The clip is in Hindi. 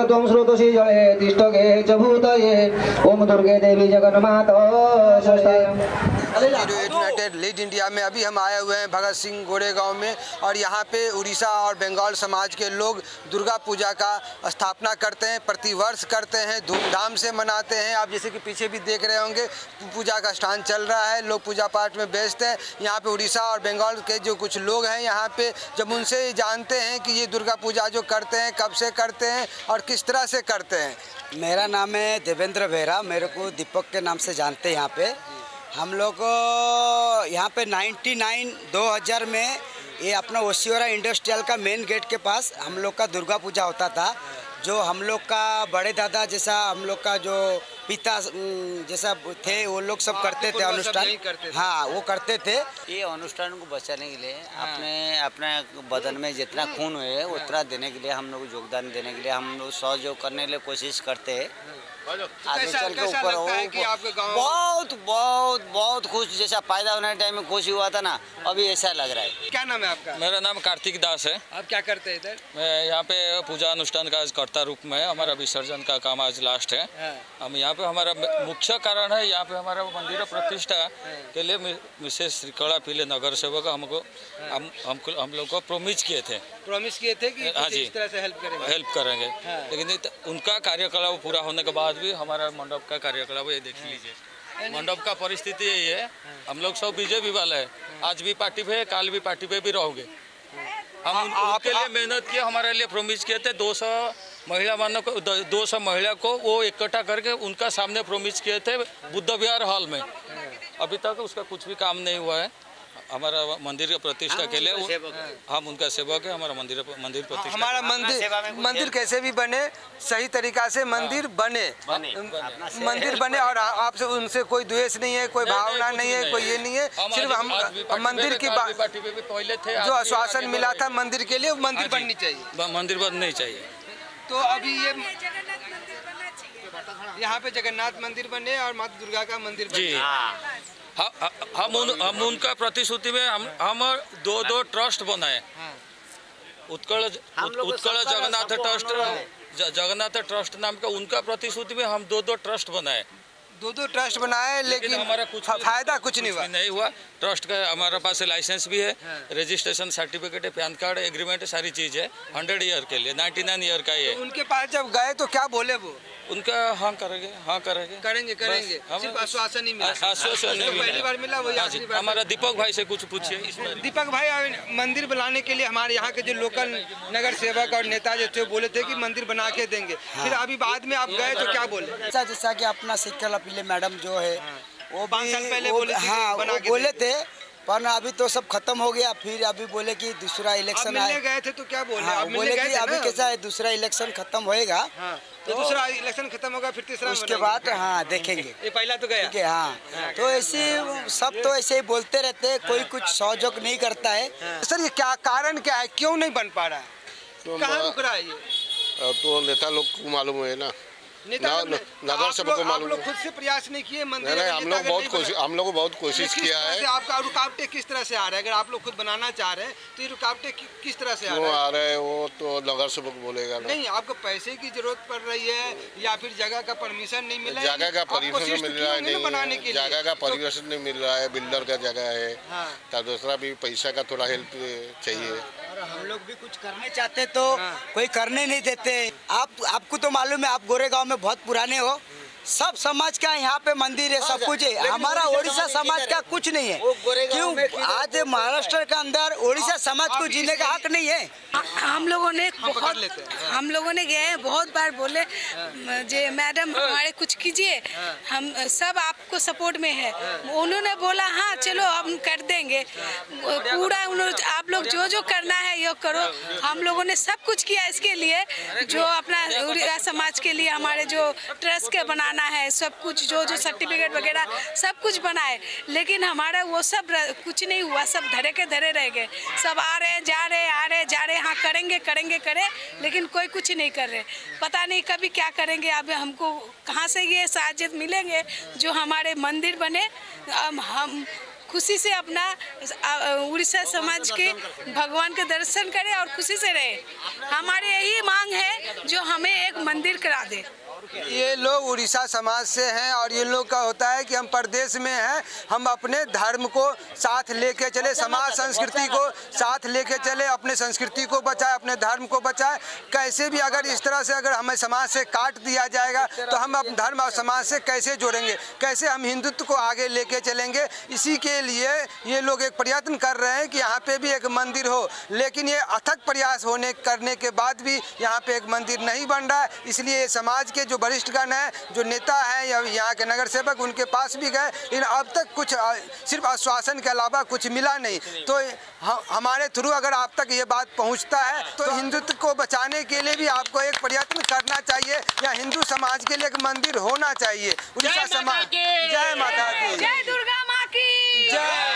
त्वं स्रोतसि जले तिष्ठगे च भूतये ओम दुर्गे देवी जगन्माता यूनाइटेड लीड इंडिया में अभी हम आए हुए हैं भगत सिंह गोरेगाँव में, और यहाँ पे उड़ीसा और बंगाल समाज के लोग दुर्गा पूजा का स्थापना करते हैं, प्रतिवर्ष करते हैं, धूमधाम से मनाते हैं। आप जैसे कि पीछे भी देख रहे होंगे पूजा का स्थान चल रहा है, लोग पूजा पाठ में व्यस्त हैं। यहाँ पे उड़ीसा और बंगाल के जो कुछ लोग हैं यहाँ पे, जब उनसे जानते हैं कि ये दुर्गा पूजा जो करते हैं कब से करते हैं और किस तरह से करते हैं। मेरा नाम है देवेंद्र बेहरा, मेरे को दीपक के नाम से जानते हैं। यहाँ पे हम लोग यहाँ पे 99 2000 में ये अपना ओशियोरा इंडस्ट्रियल का मेन गेट के पास हम लोग का दुर्गा पूजा होता था, जो हम लोग का बड़े दादा जैसा, हम लोग का जो पिता जैसा थे, वो लोग सब करते थे अनुष्ठान। हाँ, वो करते थे। ये अनुष्ठान को बचाने के लिए अपने अपने बदन में जितना खून है उतना देने के लिए, हम लोग योगदान देने के लिए, हम लोग सहयोग करने के लिए कोशिश करते हैं। के ऊपर बहुत बहुत बहुत खुश, जैसा फायदा होने टाइम में खुश हुआ था ना, अभी ऐसा लग रहा है। क्या नाम है आपका? मेरा नाम कार्तिक दास है। आप क्या करते हैं इधर? मैं यहाँ पे पूजा अनुष्ठान का आज कर्ता रूप में, हमारा विसर्जन का काम आज लास्ट है। हम यहाँ पे, हमारा मुख्य कारण है यहाँ पे हमारा मंदिर प्रतिष्ठा के लिए मिसेस श्रीकला पीले नगर सेवक हमको हम लोग को प्रोमिस किए थे कि इस तरह से हेल्प करेंगे। लेकिन उनका कार्यकलाप पूरा होने के बाद भी हमारा मंडप का कार्यकलाप, ये देख लीजिए मंडप का परिस्थिति यही है। हम लोग सब बीजेपी वाले हैं, आज भी पार्टी पे है, काल भी पार्टी पे भी रहोगे। हम आपके लिए मेहनत किए, हमारे लिए प्रोमिस किए थे। 200 महिला को वो इकट्ठा करके उनका सामने प्रोमिस किए थे बुद्ध विहार हॉल में, अभी तक उसका कुछ भी काम नहीं हुआ है। हमारा मंदिर की प्रतिष्ठा के लिए हम उनका सेवक है। हमारा मंदिर प्रतिष्ठा, हमारा मंदिर कैसे भी बने, सही तरीका से मंदिर बने। और आपसे उनसे कोई द्वेष नहीं है, कोई भावना नहीं है, कोई ये नहीं है। सिर्फ हम मंदिर की बात, जो आश्वासन मिला था मंदिर के लिए, मंदिर बननी चाहिए, मंदिर बननी चाहिए। तो अभी ये यहाँ पे जगन्नाथ मंदिर बने और माता दुर्गा का मंदिर बने। हम उनका प्रतिश्रुति में हम दो ट्रस्ट बनाए, उत्कल जगन्नाथ ट्रस्ट नाम का। उनका प्रतिश्रुति में हम दो ट्रस्ट बनाए, लेकिन हमारा कुछ फायदा कुछ नहीं हुआ। ट्रस्ट का हमारे पास लाइसेंस भी है, रजिस्ट्रेशन सर्टिफिकेट है, पैन कार्ड, एग्रीमेंट, सारी चीज है। 100 ईयर के लिए, 99 ईयर का ये। उनके पास जब गए तो क्या बोले वो? उनका हाँ करेंगे। सिर्फ आश्वासन ही मिला, पहली बार मिला वो। हमारा दीपक भाई से कुछ पूछिए। दीपक भाई, मंदिर बनाने के लिए हमारे यहाँ के जो लोकल नगर सेवक और नेता जो थे, बोले थे कि मंदिर बना के देंगे, फिर अभी बाद में आप गए तो क्या बोले? जैसा कि अपना श्रीकला पीले मैडम जो है, वो 5 साल पहले बोले थे, पर अभी तो सब खत्म हो गया। फिर अभी बोले कि दूसरा इलेक्शन आए, गए थे तो क्या बोले? हाँ, बोले कि अभी कैसा है, दूसरा इलेक्शन खत्म होएगा। हाँ, तो दूसरा इलेक्शन खत्म होगा, फिर तीसरा, उसके बाद हाँ देखेंगे। ये पहला तो गया। हाँ, तो ऐसे सब तो ऐसे ही बोलते रहते हैं, कोई कुछ सहयोग नहीं करता है। सर, ये क्या कारण क्या है, क्यों नहीं बन पा रहा है, कहाँ रुक रहा है ये? तो नेता लोग को मालूम है ना, नगर सेवक को मालूम। खुद से प्रयास नहीं किए मंदिर? हम लोग बहुत कोशिश किया है। आपका रुकावटें किस तरह से आ रहा है? अगर आप लोग खुद बनाना चाह रहे हैं तो ये रुकावटें किस तरह से आ रहे हैं? वो तो नगर सेवक बोलेगा ना। नहीं, आपको पैसे की जरूरत पड़ रही है या फिर जगह का परमिशन नहीं मिला? जगह का परमिशन मिल रहा है, जगह का परमिशन नहीं मिल रहा है, बिल्डर का जगह है। तो दूसरा भी पैसा का थोड़ा हेल्प चाहिए। हम लोग भी कुछ करने चाहते तो कोई करने नहीं देते। आपको तो मालूम है, आप गोरेगाँव में बहुत पुराने हो, सब समाज का यहाँ पे मंदिर है, सब कुछ है। हमारा ओडिशा समाज का कुछ नहीं है। क्यों आज महाराष्ट्र के अंदर ओडिशा समाज को जीने का हक नहीं है? हम लोगों ने गए बहुत बार, बोले जे मैडम हमारे कुछ कीजिए, हम सब आपको सपोर्ट में है। उन्होंने बोला हाँ चलो हम कर देंगे पूरा, उन्होंने आप लोग जो जो करना है ये करो। हम लोगों ने सब कुछ किया इसके लिए, जो अपना ओडिशा समाज के लिए हमारे जो ट्रस्ट के बना है, सब कुछ जो सर्टिफिकेट वगैरह सब कुछ बनाए, लेकिन हमारा वो सब कुछ नहीं हुआ। सब धरे के धरे रह गए, सब आ रहे जा रहे, हाँ करेंगे, लेकिन कोई कुछ नहीं कर रहे। पता नहीं कभी क्या करेंगे। अब हमको कहाँ से ये साजिद मिलेंगे जो हमारे मंदिर बने? हम खुशी से अपना उड़ीसा समाज के भगवान के दर्शन करें और खुशी से रहे। हमारे यही मांग है जो हमें एक मंदिर करा दे। ये लोग उड़ीसा समाज से हैं और ये लोग का होता है कि हम प्रदेश में हैं, हम अपने धर्म को साथ लेके चले, समाज संस्कृति को साथ लेके चले, अपने संस्कृति को बचाए, अपने धर्म को बचाए। कैसे भी अगर इस तरह से अगर हमें समाज से काट दिया जाएगा तो हम अपने धर्म और समाज से कैसे जोड़ेंगे, कैसे हम हिंदुत्व को आगे लेके चलेंगे। इसी के लिए ये लोग एक प्रयत्न कर रहे हैं कि यहाँ पर भी एक मंदिर हो, लेकिन ये अथक प्रयास करने के बाद भी यहाँ पर एक मंदिर नहीं बन रहा है। इसलिए समाज के जो वरिष्ठगण है, जो नेता है या यहाँ के नगर सेवक, उनके पास भी गए, लेकिन अब तक कुछ सिर्फ आश्वासन के अलावा कुछ मिला नहीं। तो हमारे थ्रू अगर आप तक ये बात पहुँचता है तो हिंदुत्व को बचाने के लिए भी आपको एक प्रयत्न करना चाहिए या हिंदू समाज के लिए एक मंदिर होना चाहिए। उड़ीसा समाज। जय माता की, जय दुर्गा माँ की जय।